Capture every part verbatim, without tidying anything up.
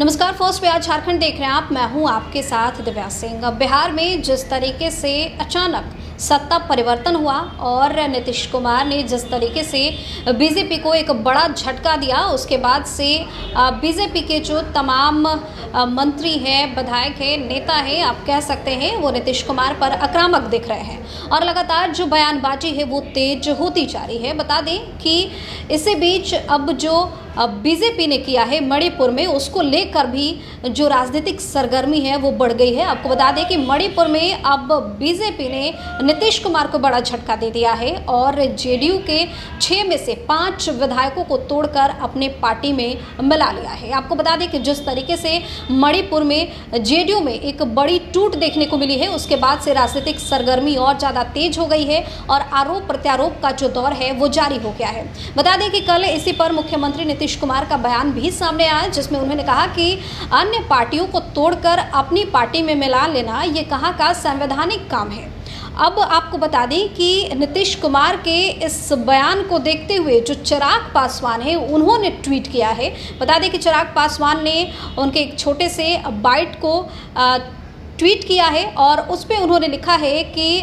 नमस्कार, फर्स्ट बिहार झारखंड देख रहे हैं आप। मैं हूं आपके साथ दिव्या सिंह। बिहार में जिस तरीके से अचानक सत्ता परिवर्तन हुआ और नीतीश कुमार ने जिस तरीके से बीजेपी को एक बड़ा झटका दिया, उसके बाद से बीजेपी के जो तमाम मंत्री हैं, विधायक हैं, नेता हैं, आप कह सकते हैं, वो नीतीश कुमार पर आक्रामक दिख रहे हैं और लगातार जो बयानबाजी है वो तेज होती जा रही है। बता दें कि इसी बीच अब जो बीजेपी ने किया है मणिपुर में, उसको लेकर भी जो राजनीतिक सरगर्मी है वो बढ़ गई है। आपको बता दें कि मणिपुर में अब बीजेपी ने नीतीश कुमार को बड़ा झटका दे दिया है और जेडीयू के छः में से पांच विधायकों को तोड़कर अपने पार्टी में मिला लिया है। आपको बता दें कि जिस तरीके से मणिपुर में जेडीयू में एक बड़ी टूट देखने को मिली है, उसके बाद से राजनीतिक सरगर्मी और ज़्यादा तेज हो गई है और आरोप प्रत्यारोप का जो दौर है वो जारी हो गया है। बता दें कि कल इसी पर मुख्यमंत्री नीतीश कुमार का बयान भी सामने आया, जिसमें उन्होंने कहा कि अन्य पार्टियों को तोड़कर अपनी पार्टी में मिला लेना ये कहाँ का संवैधानिक काम है। अब आपको बता दें कि नीतीश कुमार के इस बयान को देखते हुए जो चिराग पासवान है, उन्होंने ट्वीट किया है। बता दें कि चिराग पासवान ने उनके एक छोटे से बाइट को आ, ट्वीट किया है और उस पर उन्होंने लिखा है कि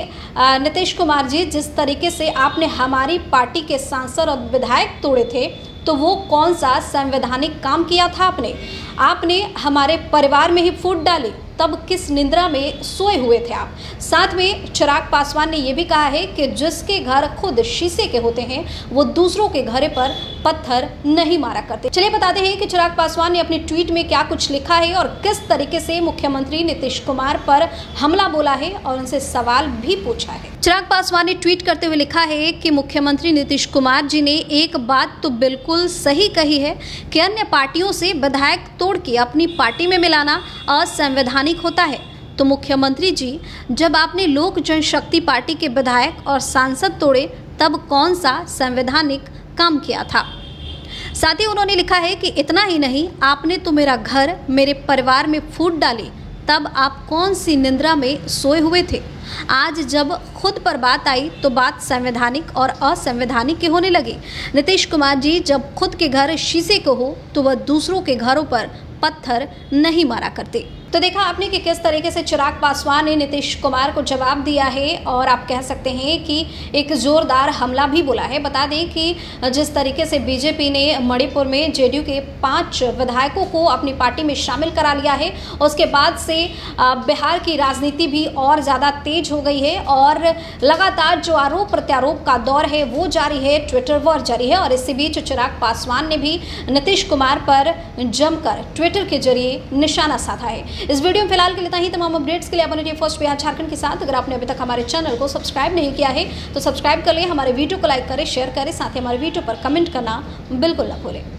नीतीश कुमार जी, जिस तरीके से आपने हमारी पार्टी के सांसद और विधायक तोड़े थे, तो वो कौन सा संवैधानिक काम किया था आपने? आपने हमारे परिवार में ही फूट डाली, तब किस निंद्रा में सोए हुए थे आप? साथ में चिराग पासवान ने यह भी कहा है कि जिसके घर खुद शीशे के होते हैं, वो दूसरों के घरे पर पत्थर नहीं मारा करते। चलिए बताते हैं कि चिराग पासवान ने अपने ट्वीट में क्या कुछ लिखा है और किस तरीके से मुख्यमंत्री नीतीश कुमार पर हमला बोला है और उनसे सवाल भी पूछा है। चिराग पासवान ने ट्वीट करते हुए लिखा है कि मुख्यमंत्री नीतीश कुमार जी ने एक बात तो बिल्कुल सही कही है कि अन्य पार्टियों से विधायक तोड़ के अपनी पार्टी में मिलाना असंवैधानिक होता है। तो मुख्यमंत्री जी, जब आपने लोक जनशक्ति पार्टी के विधायक और सांसद तोड़े, तब कौन सा संवैधानिक काम किया था? साथ ही उन्होंने लिखा है कि इतना ही नहीं, आपने तो मेरा घर, मेरे परिवार में फूट डाली, तब आप कौन सी निंद्रा में सोए हुए थे? आज जब खुद पर बात आई तो बात संवैधानिक और असंवैधानिक की होने लगी। नीतीश कुमार जी, जब खुद के घर शीशे को हो तो वह दूसरों के घरों पर पत्थर नहीं मारा करते। तो देखा आपने कि किस तरीके से चिराग पासवान ने नीतीश कुमार को जवाब दिया है और आप कह सकते हैं कि एक जोरदार हमला भी बोला है। बता दें कि जिस तरीके से बीजेपी ने मणिपुर में जेडीयू के पांच विधायकों को अपनी पार्टी में शामिल करा लिया है, उसके बाद से बिहार की राजनीति भी और ज़्यादा तेज हो गई है और लगातार जो आरोप प्रत्यारोप का दौर है वो जारी है, ट्विटर वॉर जारी है। और इसी बीच चिराग पासवान ने भी नीतीश कुमार पर जमकर ट्विटर के जरिए निशाना साधा है। इस वीडियो में फिलहाल के लिए इतना ही। तमाम अपडेट्स के लिए बने रहिए फर्स्ट बिहार झारखंड के साथ। अगर आपने अभी तक हमारे चैनल को सब्सक्राइब नहीं किया है तो सब्सक्राइब कर लें, हमारे वीडियो को लाइक करें, शेयर करें, साथ ही हमारे वीडियो पर कमेंट करना बिल्कुल ना भूलें।